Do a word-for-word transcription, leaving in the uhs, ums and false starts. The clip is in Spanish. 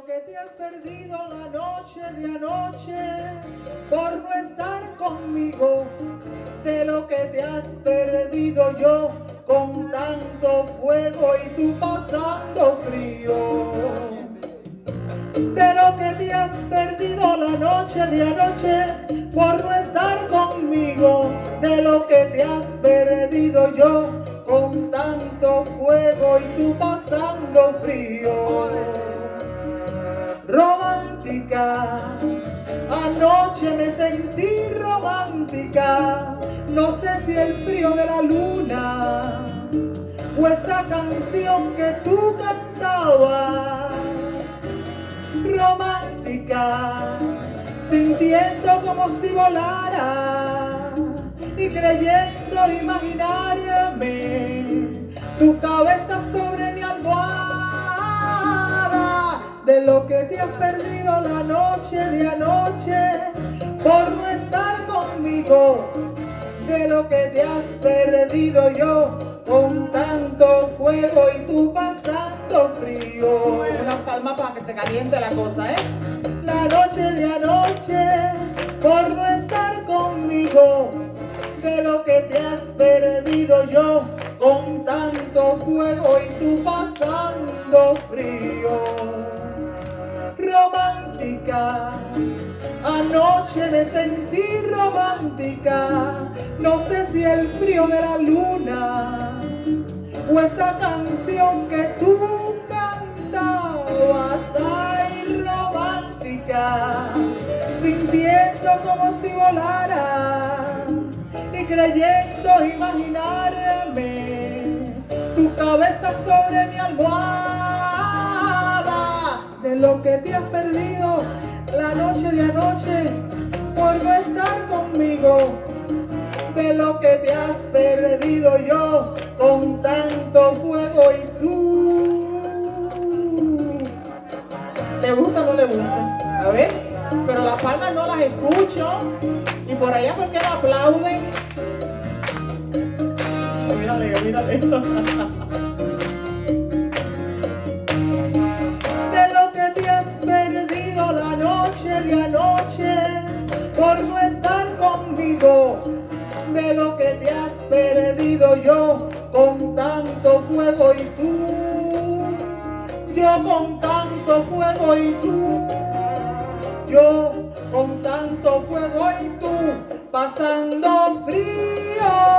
lo que te has perdido la noche de anoche por no estar conmigo, de lo que te has perdido yo con tanto fuego y tú pasando frío, de lo que te has perdido la noche de anoche por no estar conmigo, de lo que te has perdido yo con tanto fuego y tú pasando frío. Romántica, anoche me sentí romántica, no sé si el frío de la luna o esa canción que tú cantabas. Romántica, sintiendo como si volara y creyendo imaginarme tu cabeza sobre mi almohada. De lo que te has perdido la noche de anoche por no estar conmigo, de lo que te has perdido yo con tanto fuego y tú pasando frío. Unas palmas para que se caliente la cosa, ¿eh? La noche de anoche por no estar conmigo, de lo que te has perdido yo con tanto fuego y tú pasando frío. Romántica, anoche me sentí romántica, no sé si el frío de la luna o esa canción que tú cantabas. Ay, romántica, sintiendo como si volara y creyendo imaginarme tu cabeza sobre mi almohada. De lo que te has perdido la noche de anoche por no estar conmigo, de lo que te has perdido yo con tanto fuego y tú. ¿Le gusta o no le gusta? A ver, pero las palmas no las escucho. Y por allá, ¿por qué no aplauden? Mírale, mírale. De lo que te has perdido la noche de anoche por no estar conmigo, de lo que te has perdido yo con tanto fuego y tú, yo con tanto fuego y tú, yo con tanto fuego y tú, pasando frío.